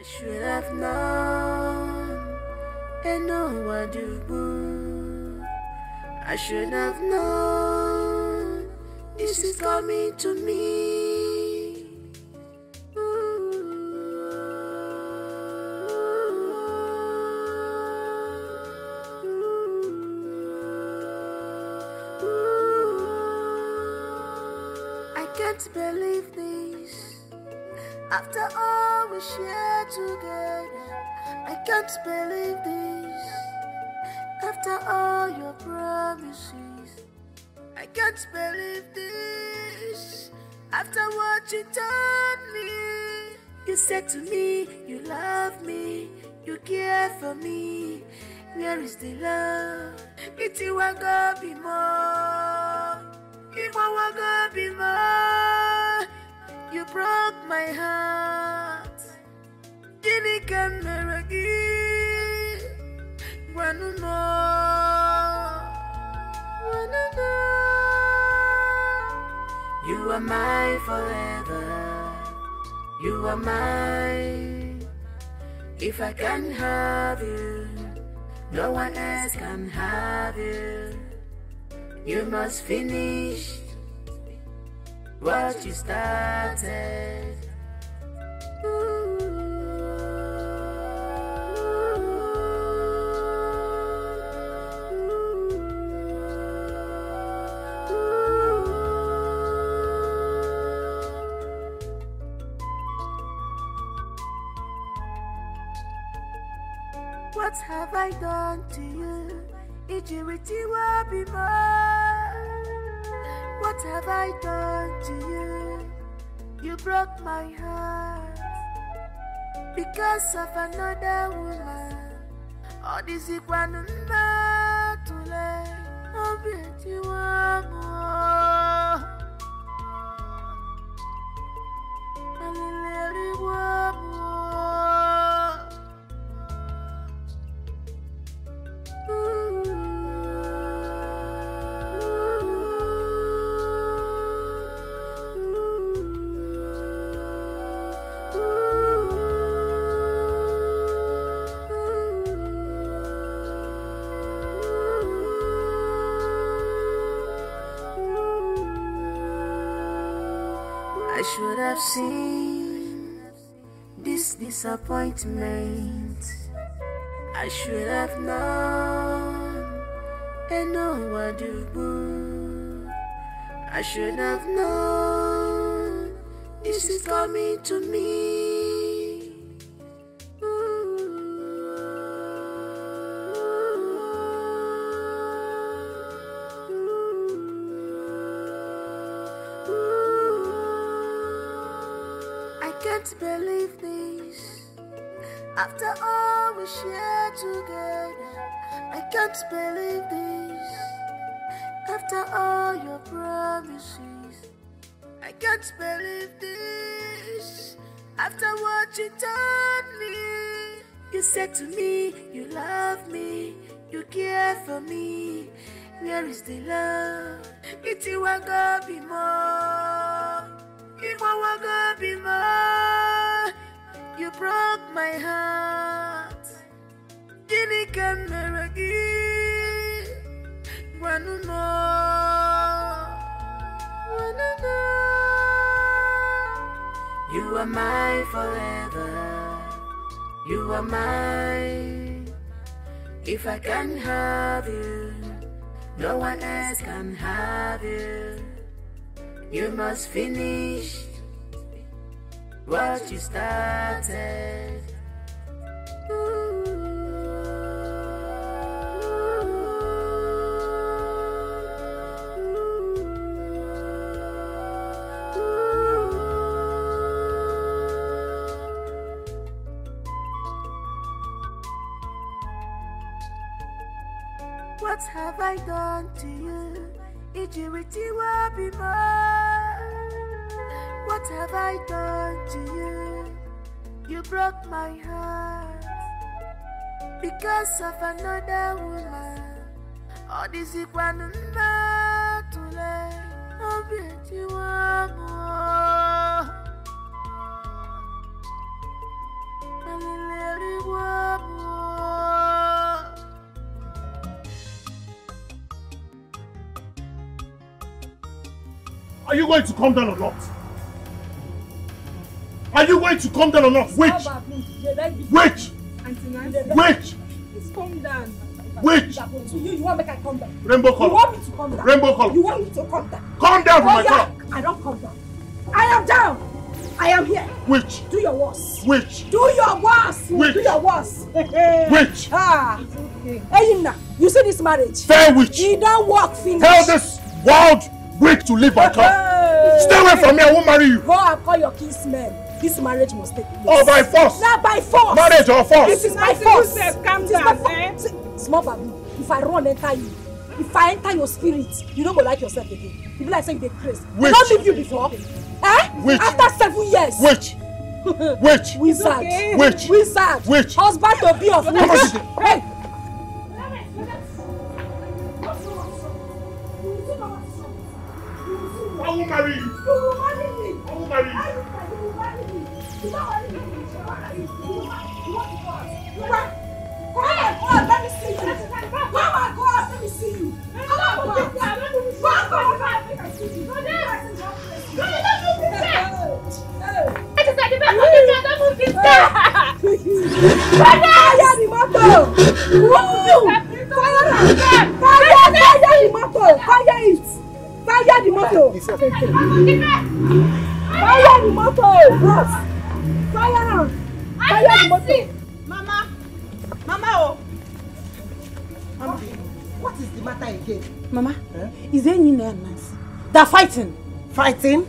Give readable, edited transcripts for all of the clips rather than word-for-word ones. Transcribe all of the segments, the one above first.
I should have known, and know what you've been. I should have known, this is coming to me. I can't believe this. After all we share together, I can't believe this. After all your promises, I can't believe this. After what you told me, you said to me you love me, you care for me. Where is the love? It won't go be more. It won't go be more. You broke my heart. Gini can never again. Wanna know. You are mine forever. You are mine. If I can have you, no one else can have you. You must finish what you started. What have I done to you? Ijiriti wa bimo. What have I done to you? You broke my heart because of another woman. All this is one night to let of it you are more. And little one more. I should have seen this disappointment. I should have known and know what you've been. I should have known this is coming to me. I can't believe this. After all we share together, I can't believe this. After all your promises, I can't believe this. After what you told me, you said to me you love me, you care for me. Where is the love? It won't go be more. It won't go be more. You broke my heart. Gini can never again. Wanna know. You are mine forever. You are mine. If I can have you, no one else can have you. You must finish what you started. What have I done to you? Ijiriti wa bimo. What have I done to you? You broke my heart because of another woman. All this is one night to let of it you are more. Are you going to come down or not? Are you going to come down or not? Which? Which? Which? Please come down. Which? To you, you want me to come down. Rainbow color. You want me to come down. Rainbow color. You want me to come down. Come down from my car. I don't come down. I am down. I am here. Which? Do your worst. Which? Do your worst. Which? Do your worst. Which? Ah. Okay. Hey, you see this marriage? Fair witch. He don't work finish. Tell this wild witch to leave my car. Stay away from me. I won't marry you. Go and call your kinsmen. This marriage must take place. Oh, by force. Not by force. Marriage or force. This is my force. Calm down. Small baby. If I run, enter you. If I enter your spirit, you don't go like yourself again. People like saying they're crazy. They don't leave you before. Eh? Which? After 7 years. Which? Which? Wizard. Okay. Which? Wizard. Which? Husband to be of witch. Hey! I will marry you. I will marry you. Go on, let me see you. Go on, let me see you. Mama, what is the matter again? Mama, is there any nonsense? They're fighting. Fighting?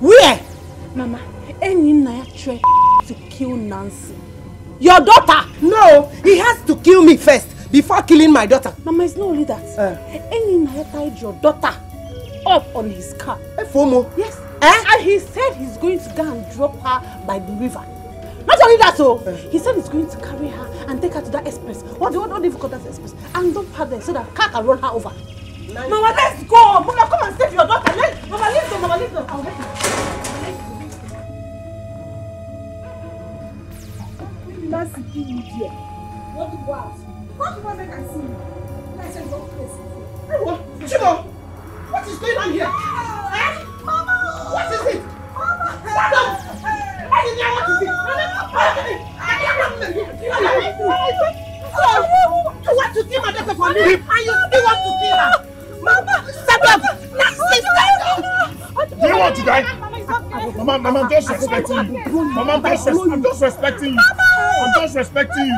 Where? Mama, any Naya tried to kill Nancy. Your daughter? No, he has to kill me first before killing my daughter. Mama, it's not only that. Any Naya tied your daughter up on his car. FOMO? Yes. And he said he's going to go and drop her by the river. Not only that, he said he's going to carry her and take her to that express. What do you call that express? And dump her there so that car can run her over. Nice. Mama, let's go! Mama, come and save your daughter! Mama, leave them! Mama, leave them! I'll get you. Nancy, give me here. What do you want? What do you want to make I see you? Let's go places. Hey, Chido! What is going on here? Hey, Mama! What is it? Mama! Stand up! I didn't know what to do. You want to kill my daughter for me? And you still want to kill her? Mama, stand up! Nancy, stand up! Do you want to die? Mama, I'm just respecting you. Mama, I'm just respecting you. I'm just respecting you.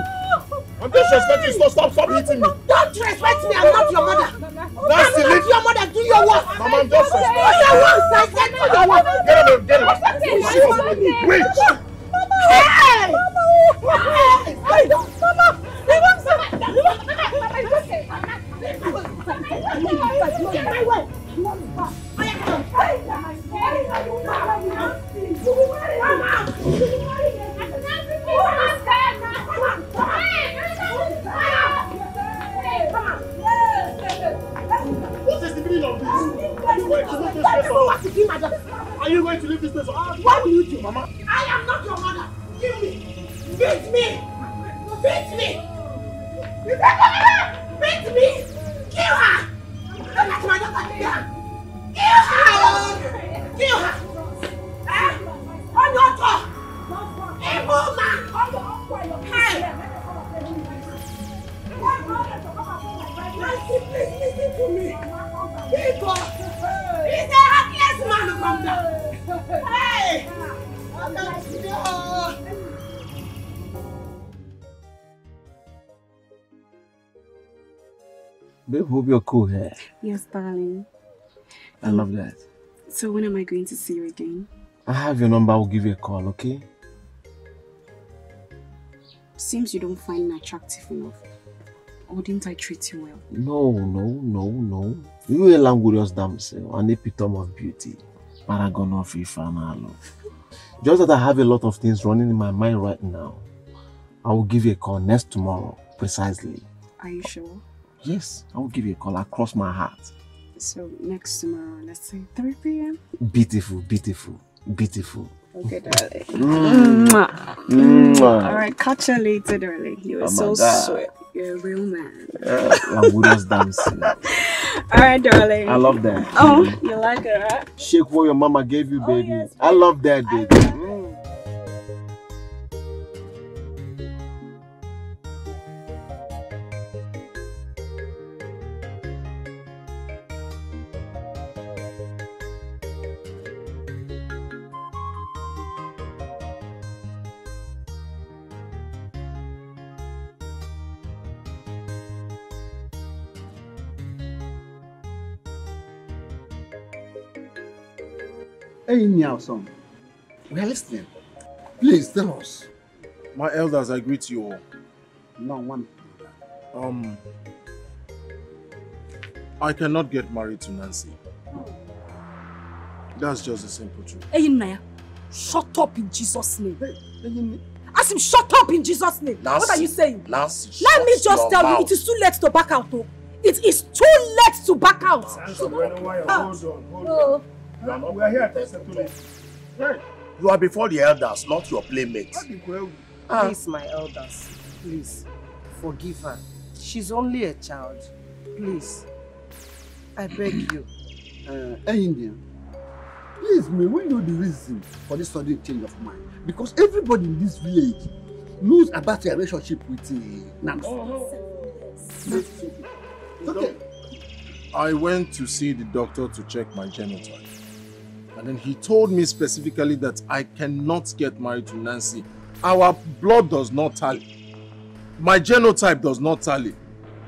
I'm just respecting you. Stop hitting me. Don't respect me. I'm not your mother. Nancy, leave your mother. Do your work. Mama, I'm just respecting you. Do your work. I said do your work. Get him, get him. Wait! Hey! Mama! What is the meaning of this? Are you going to leave this place? What will you do, Mama? I am not your mother. Kill me. Beat me. Beat me. You take her. Beat me. Kill her. Look at my daughter. Kill her. Kill her. Kill her. On your door. Evil man. Hey. Nancy, please listen to me. People. He's a happiest man who comes down. Hey! I'm not sure. Babe, hope you're cool here. Yes, darling. I love that. So when am I going to see you again? I have your number. I'll give you a call, okay? Seems you don't find me attractive enough. Or didn't I treat you well? No. You are a languorous damsel, an epitome of beauty. Paragon of Ifeanyi. Just that I have a lot of things running in my mind right now. I will give you a call next tomorrow, precisely. Are you sure? Yes, I will give you a call across my heart. So next tomorrow, let's say 3 p.m.? Beautiful. Okay, darling. Mwah. All right, catch you later, darling. You were so sweet. You're a real man. Langudos dancing. Alright, darling. I love that. Oh, you like it, right? Shake what your mama gave you, baby. Oh, yes, I love that, baby. Hey, Nyawson, we are listening. Please tell us. My elders, I greet you all. No one. I cannot get married to Nancy. That's just the simple truth. Hey, Naya, shut up in Jesus' name. Hey, ask him, shut up in Jesus' name. Nancy, what are you saying? Nancy, let me just tell you, it is too late to back out, though. It is too late to back out. Nancy, hold on. No, we are here to settle it. Right. You are before the elders, not your playmates. Please, my elders, please, forgive her. She's only a child. Please, I beg you. Hey, Indian, please, may we know the reason for this sudden change of mind? Because everybody in this village knows about your relationship with Nams. Okay. I went to see the doctor to check my genitals. And then he told me specifically that I cannot get married to Nancy. Our blood does not tally. My genotype does not tally.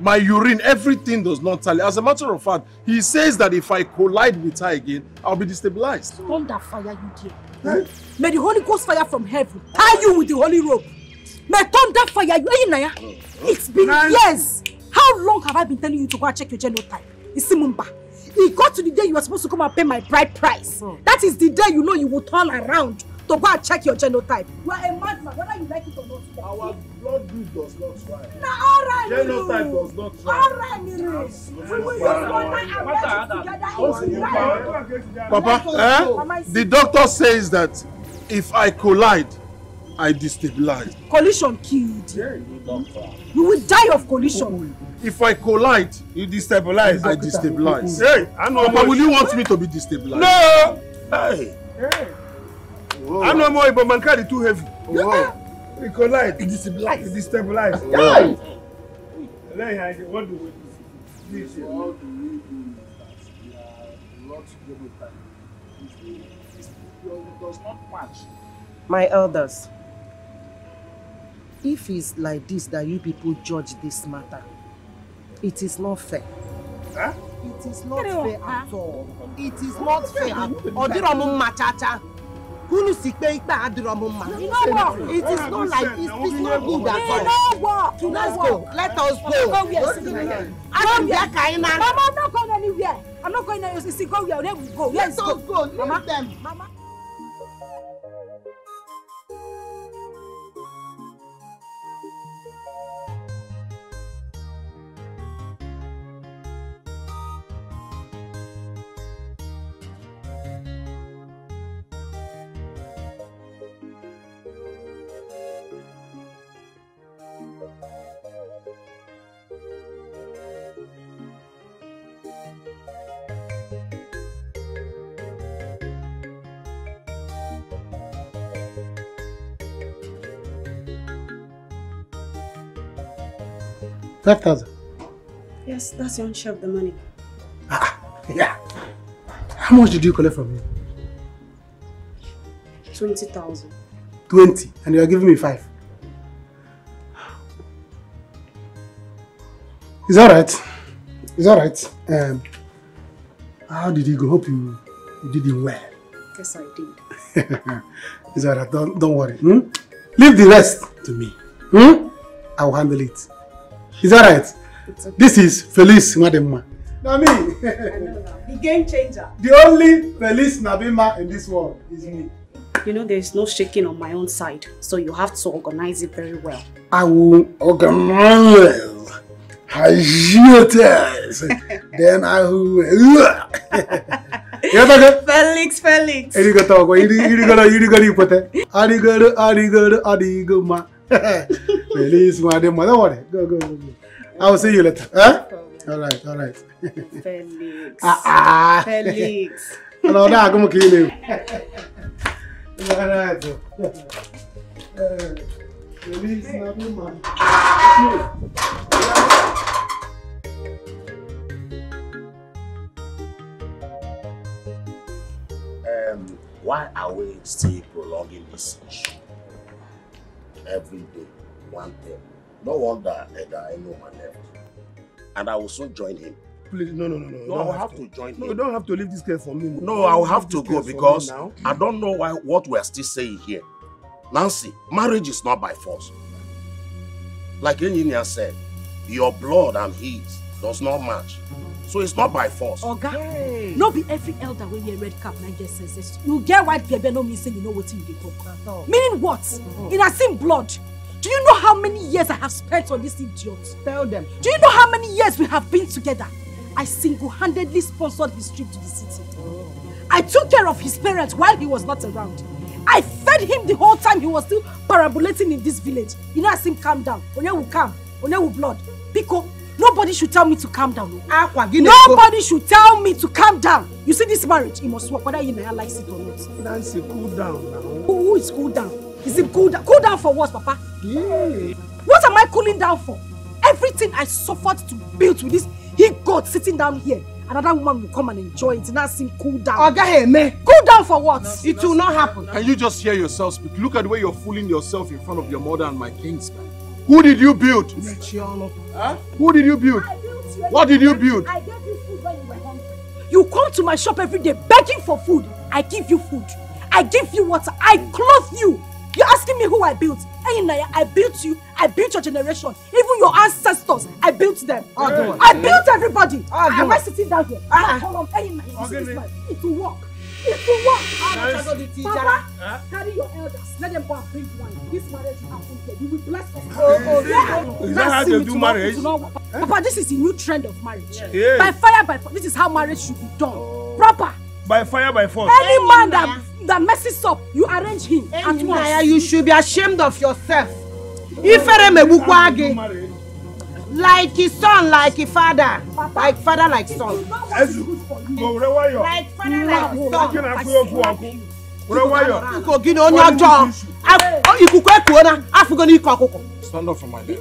My urine, everything does not tally. As a matter of fact, he says that if I collide with her again, I'll be destabilized. Thunder fire you, dear. Huh? May the Holy Ghost fire from heaven tie you with the holy rope. May thunder fire you. It's been years. How long have I been telling you to go and check your genotype? It got to the day you were supposed to come and pay my bride price. That is the day you know you will turn around to go and check your genotype. You are a madman, whether you like it or not. Our blood group does not try. No, alright, genotype does not try. Alright, Papa, the doctor says that if I collide, I destabilize. Collision killed. You will die of collision. If I collide, you destabilize. I destabilize. Hey, I know. Papa, will you want me to be destabilized? No. Hey. Hey. I know more, but mankind is too heavy. Whoa. We collide. It destabilize. It destabilize. Whoa. What do we do? How do we do that? We are not together time. It does not match. My elders. If it's like this that you people judge this matter, it is not fair. Huh? It is not fair at all. It is not fair at all. It is not like this. It's not good at all. So let's go. Let us go. I'm not going anywhere. I'm not going anywhere. See, go here. Let's go. Let's go. Leave them. Mama. $5,000. Yes, that's your own share of the money. Yeah. How much did you collect from me? 20,000. 20, and you are giving me 5. It's all right. It's all right. How did you go? Hope you did it well. Yes, I did. It's all right. Don't worry. Hmm? Leave the rest to me. Hmm? I will handle it. Is that right? Okay. This is Felice Nabima. Not me. I know that. The game changer. The only Felice Nabima in this world is me. You know, there is no shaking on my own side, so you have to organize it very well. I will organize. Then I will. Felix. Arigato, arigato, arigato, arigato, arigato, arigato, arigato, Please, madam, don't worry. Go. I will see you later. Huh? All right. Felix. Felix. No, I come kill you. Felix, man. Why are we still prolonging this issue? Every day, one thing. No wonder that I know my left. And I will soon join him. Please, no. I will have to join him. No, you don't have to leave this case for me. No, I will have to go because I don't know why what we are still saying here. Nancy, marriage is not by force. Like Engineer said, your blood and his does not match. So it's not by force. Oga, hey. No be every elder when you red cap and get senses. You get white pebe no mean say you know what you dey talk. Meaning what? It has seen blood. Do you know how many years I have spent on this idiot? Tell them. Do you know how many years we have been together? I single-handedly sponsored his trip to the city. Oh. I took care of his parents while he was not around. I fed him the whole time he was still parabolating in this village. You know I seen calm down. Onye will calm. Onye will blood. Pico. Nobody should tell me to calm down. Nobody should tell me to calm down. You see this marriage, it must work whether you may like it or not. Nancy, cool down now. Who is cool down? Is it cool down? Cool down for what, Papa? Yeah. What am I cooling down for? Everything I suffered to build with this he-goat sitting down here. Another woman will come and enjoy it. Nancy, cool down. Cool down for what? Nancy, it will not happen. Can you just hear yourself speak? Look at the way you're fooling yourself in front of your mother and my kinsman. Who did you build? Huh? Who did you build? What did you build? I gave you food when you were hungry. You come to my shop every day begging for food. I give you food. I give you water. I clothe you. You're asking me who I built. Enyinnaya, I built you. I built your generation. Even your ancestors, I built them. I built everybody. Am I sitting down here? It will work. Yes. Papa, carry your elders. Let them go and bring one. This marriage will happen here. You will bless us. Is that how they do marriage? Papa, this is a new trend of marriage. Yes. By fire, by force. This is how marriage should be done. Proper. By fire, by force. Any man that messes up, you arrange him at once. You should be ashamed of yourself. Like his son, like his father. Like father, like son. Like father, like son. Stand up for my dad.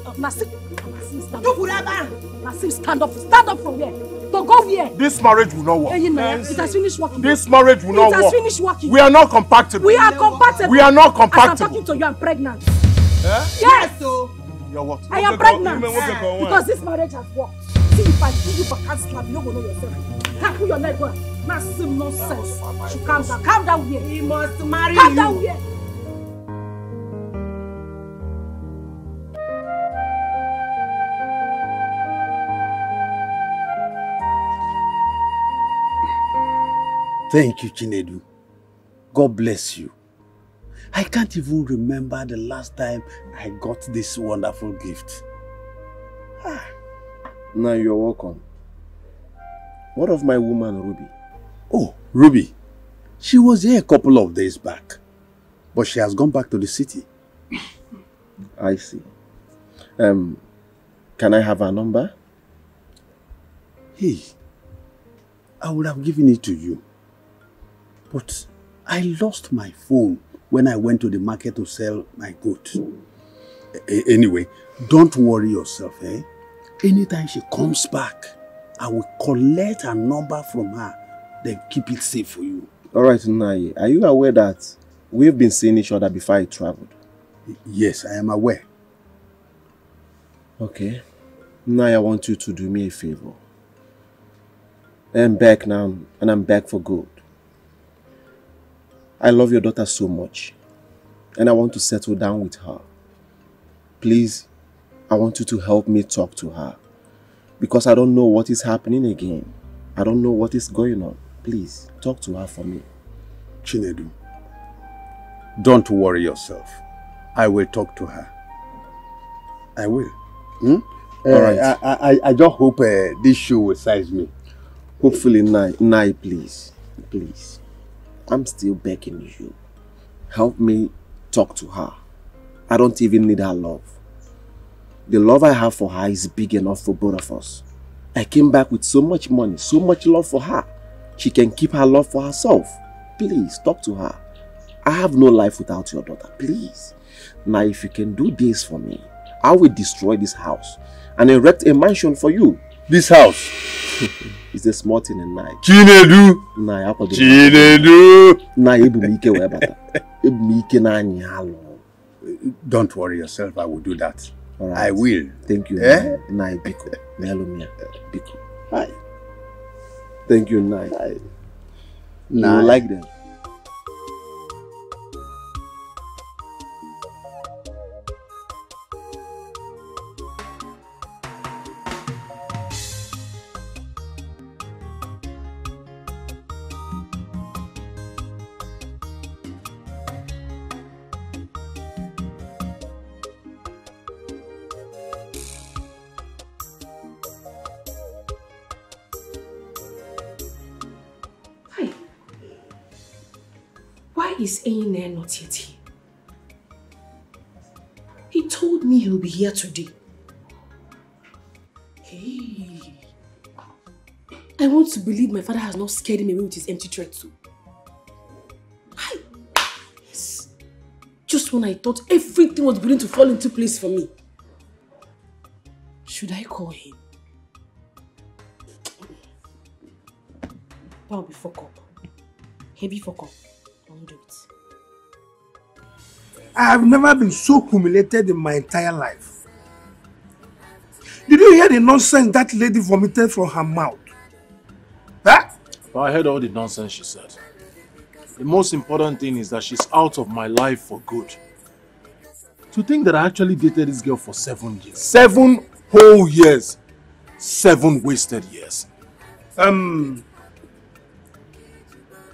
Nassim, stand up. Stand up from here. Don't go here. This marriage will not work. It has finished working. This marriage will not work. It has finished working. We are not compatible. We are compatible. We are not compatible. As I'm talking to you, I'm pregnant. Yes. What? I am pregnant because this marriage has worked. See, if I give you back and slap, you don't know yourself. Tackle your leg well. Massive nonsense. You calm down. Calm down here. He must marry you. Calm down here. Thank you, Chinedu. God bless you. I can't even remember the last time I got this wonderful gift. Ah. Now you're welcome. What of my woman, Ruby? Oh, Ruby. She was here a couple of days back. But she has gone back to the city. I see. Can I have her number? Hey, I would have given it to you. But I lost my phone when I went to the market to sell my goat. Anyway, don't worry yourself, eh? Anytime she comes back, I will collect her number from her, then keep it safe for you. All right, Naye, are you aware that we've been seeing each other before I traveled? Yes, I am aware. Okay. Naye, I want you to do me a favor. I'm back now, and I'm back for good. I love your daughter so much, and I want to settle down with her. Please, I want you to help me talk to her, because I don't know what is happening again. I don't know what is going on. Please, talk to her for me. Chinedu, don't worry yourself. I will talk to her. I will. All right. I just hope this shoe will size me. Hopefully, Nai, please. Please. I'm still begging you. Help me talk to her. I don't even need her love. The love I have for her is big enough for both of us. I came back with so much money, so much love for her. She can keep her love for herself. Please, talk to her. I have no life without your daughter, please. Now, if you can do this for me, I will destroy this house and erect a mansion for you. This house? It's a small thing in Nai. Chinedu! Nai, apa do? Chinedu! Nai, ebu mike webata. Ebu mike na nyalo. Don't worry yourself, I will do that. All right. I will. Thank you, eh? Nai. Nai, Biko. Melomia. Biko. Hi. Thank you, Nai. Hi. Nai. You like them? Is Aine not yet here? He told me he'll be here today. Hey, I want to believe my father has not scared him away with his empty threat too. Hi. Yes. Just when I thought everything was beginning to fall into place for me. Should I call him? That would be fuck up. Heavy fuck up. I have never been so humiliated in my entire life. Did you hear the nonsense that lady vomited from her mouth? Huh? Well, I heard all the nonsense she said. The most important thing is that she's out of my life for good. To think that I actually dated this girl for 7 years. 7 whole years. 7 wasted years.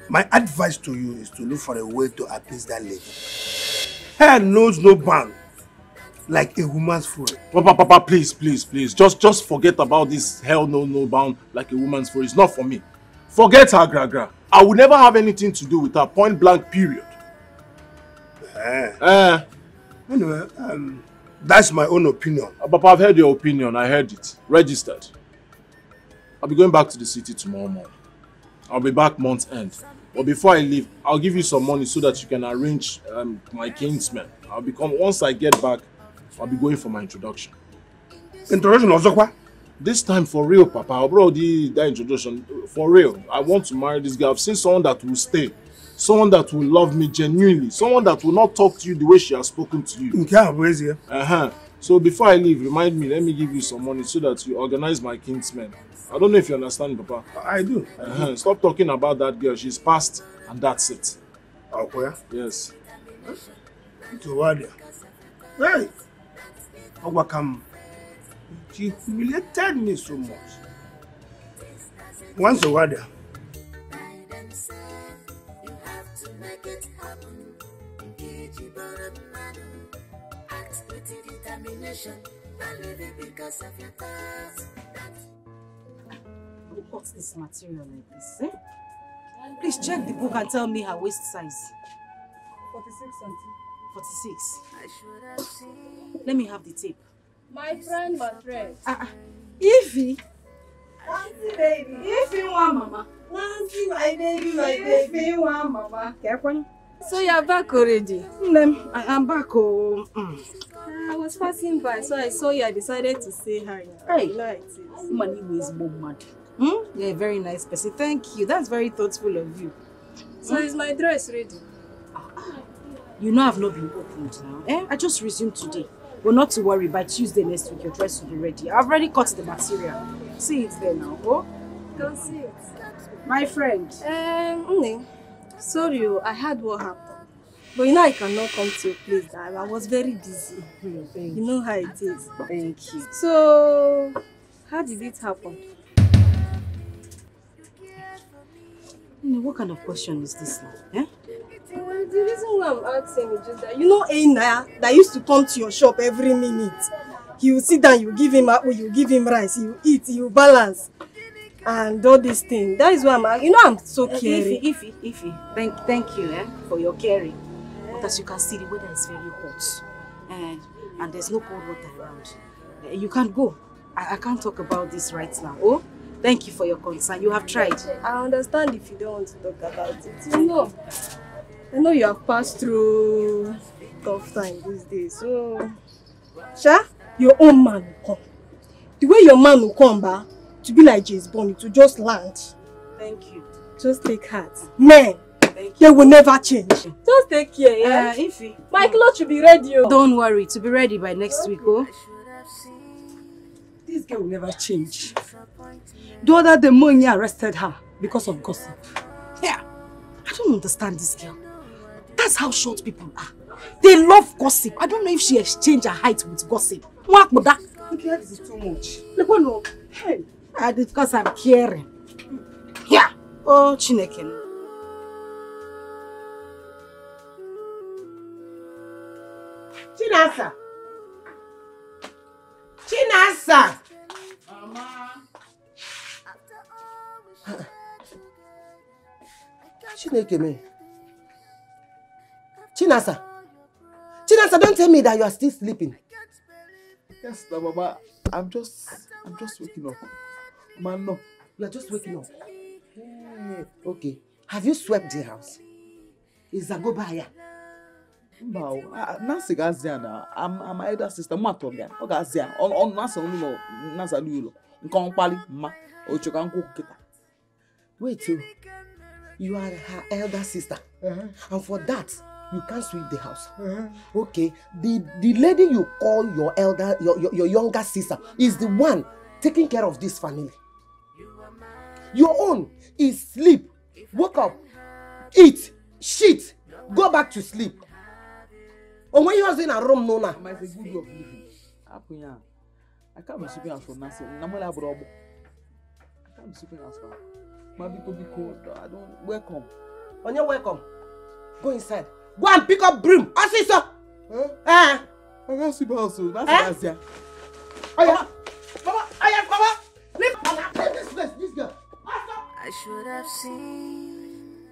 My advice to you is to look for a way to appease that lady. Her knows no bound, like a woman's fury. Papa, please. Just forget about this hell knows no bound, like a woman's fury. It's not for me. Forget her, Gragra. I will never have anything to do with her, point blank, period. Anyway, that's my own opinion. Papa, I've heard your opinion. I heard it. Registered. I'll be going back to the city tomorrow morning. I'll be back month's end. But before I leave, I'll give you some money so that you can arrange my kinsman. Once I get back, I'll be going for my introduction. Introduction of Zokwa? This time for real, Papa. I'll borrow that introduction. For real. I want to marry this girl. I've seen someone that will stay. Someone that will love me genuinely. Someone that will not talk to you the way she has spoken to you. Okay, so before I leave, remind me, let me give you some money so that you organize my kinsmen. I don't know if you understand, Papa. I do. Stop talking about that girl. She's past, and that's it. Okay. Yes. Hey! Awakam. She humiliated me so much. Once a while. Act with determination. Don't leave it because of your thoughts. What's this material like this, eh? Please check the book and tell me her waist size. 46, auntie. 46. I should have seen. Let me have the tape. My friend. Ify. Auntie, baby. Ify, one, mama. Auntie, my baby, my baby. Ify, one, mama. Careful. So you are back already? I am back. Oh. I was passing by, so I saw you. I decided to say hi. Hey, money was more mad. You're a very nice person. Thank you. That's very thoughtful of you. So is my dress ready? You know I've not been opened now. I just resumed today. Well, not to worry. By Tuesday next week, your dress will be ready. I've already cut the material. See it there now. Oh, go see it. My friend. Sorry, I heard what happened. But you know I cannot come to a place that I was very busy. You know how it is. Thank you. So, how did it happen? What kind of question is this now? Well, the reason why I'm asking is just that, you know Aina that used to come to your shop every minute. He will sit down, you give him apple, you give him rice, you eat, you balance. And all this thing. That is why I'm, I'm so caring. Ify. Thank you for your caring. But as you can see, the weather is very hot. And there's no cold water around. You can't go. I can't talk about this right now. Oh, thank you for your concern. You have tried. I understand if you don't want to talk about it. You know, I know you have passed through tough times these days. So, Sha, your own man will come. The way your man will come back to be like James Bond, to just land. Thank you. Just take heart. Men, they will never change. Just take care, yeah? Ify. My clothes will be ready. Don't worry, to be ready by next week, oh? This girl will never change. The other day, Monia arrested her because of gossip. Yeah. I don't understand this girl. That's how short people are. They love gossip. I don't know if she exchanged her height with gossip. What would that? Okay, this is too much. No, hey, because I'm caring. Yeah. Oh, Chineken. Chinasa. Chinasa. Mama. Chinasa. Chinasa, don't tell me that you are still sleeping. Yes, Mama. I'm just waking up. Man, no. You are just waking up. Okay. Have you swept the house? Is Zagobaya? No, Nancy Gaziana. I'm my elder sister. Matogan. Ogazia. On Nasalulo. Nasalulo. Nkompali. Ma. Ochokanko kita. Wait, you are her elder sister, and for that you can't sweep the house. Okay. The lady you call your elder, your younger sister, is the one taking care of this family. Your own is sleep, wake up, eat, shit, go back to sleep. Or when you are in a room, no, na. It's a good way of living. I can't be sleeping as for Nancy. I can't be sleeping as for. My people be cold. I don't welcome. On your welcome, go inside. Go and pick up broom. I see so. Eh? I can't sleep also. That's it. Mama, Mama, leave this place. This girl. I should have seen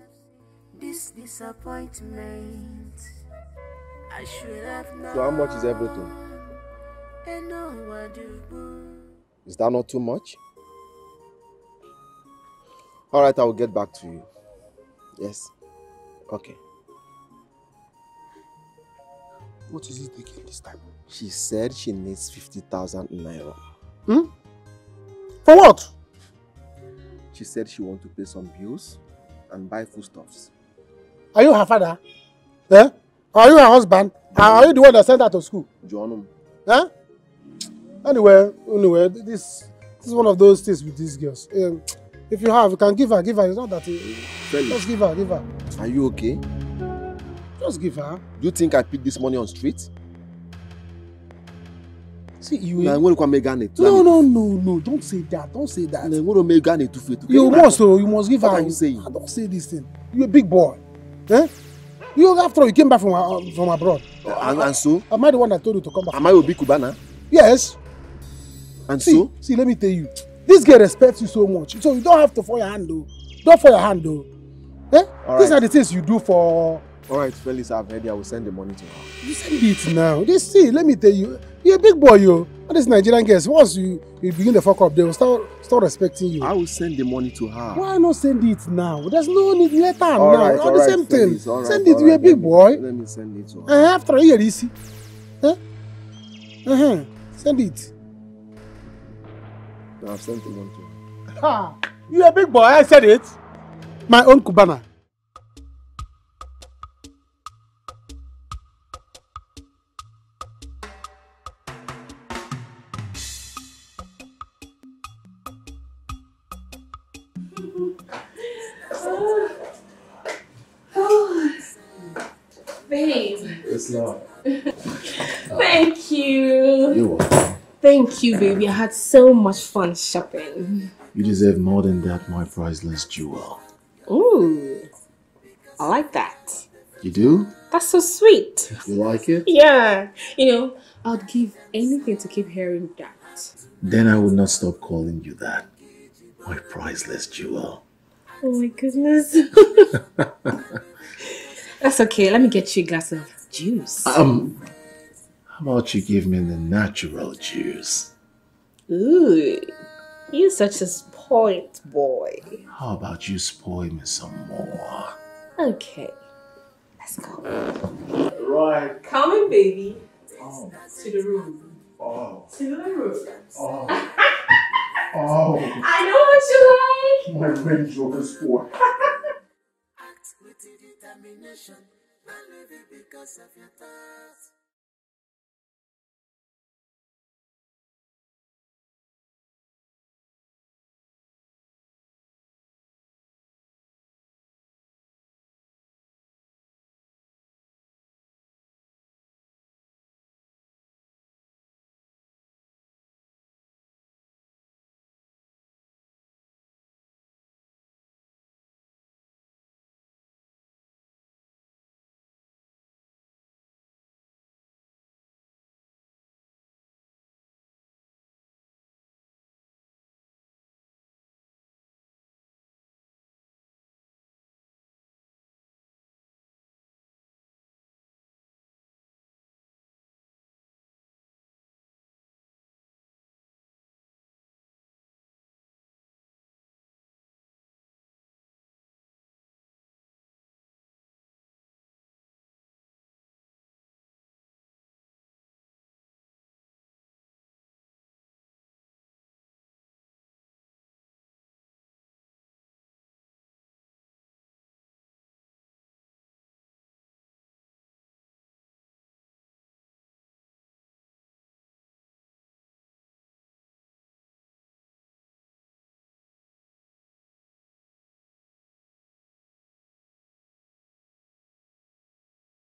this disappointment. I should have known. So how much is everything? Is that not too much? All right, I will get back to you. Yes. Okay. What is it again this time? She said she needs 50,000 naira. Hmm? For what? She said she wants to pay some bills and buy foodstuffs. Are you her father? Eh? Are you her husband? No. Are you the one that sent her to school? John. Eh? Anyway, this is one of those things with these girls. If you have, you can give her, It's not that. Just give her, Are you okay? Just give her. Do you think I picked this money on the street? See, you. No. Don't say that. You must give her. I don't say this thing. You're a big boy. Eh? You, after all, you came back from abroad. And so? Am I the one that told you to come back? Am I Obi Cubana? Yes. And so? See, let me tell you. This girl respects you so much. So you don't have to fall your hand, though. Don't fall your hand, though. Eh? Right. These are the things you do for... Alright, fellas, I've heard you. I will send the money to her. You send it now. This, see, let me tell you. You're a big boy, yo. All these Nigerian girls, once you begin to fuck up, they will start respecting you. I will send the money to her. Why not send it now? There's no need later all now. Right, all the right, same thing. This, right, send it. Right, you're a big boy. Let me send it to her. After a year, you see. Huh? Uh-huh. Send it. I have sent it on to her. Ha! You're a big boy, I said it. My own Cubana. Babe. Yes, love. Thank you. You're welcome. Thank you, baby. I had so much fun shopping. You deserve more than that, my priceless jewel. Ooh, I like that. You do? That's so sweet. You like it? Yeah. You know, I'd give anything to keep hearing that. Then I will not stop calling you that, my priceless jewel. Oh my goodness. That's okay. Let me get you a glass of juice. How about you give me the natural juice? Ooh, you're such a spoiled boy. How about you spoil me some more? Okay, let's go. Right. Come in, baby. Oh. To the room. Oh. To the room. Oh. Oh. I know what you like. My friend joke is for. Act with determination. Not live because of your thoughts.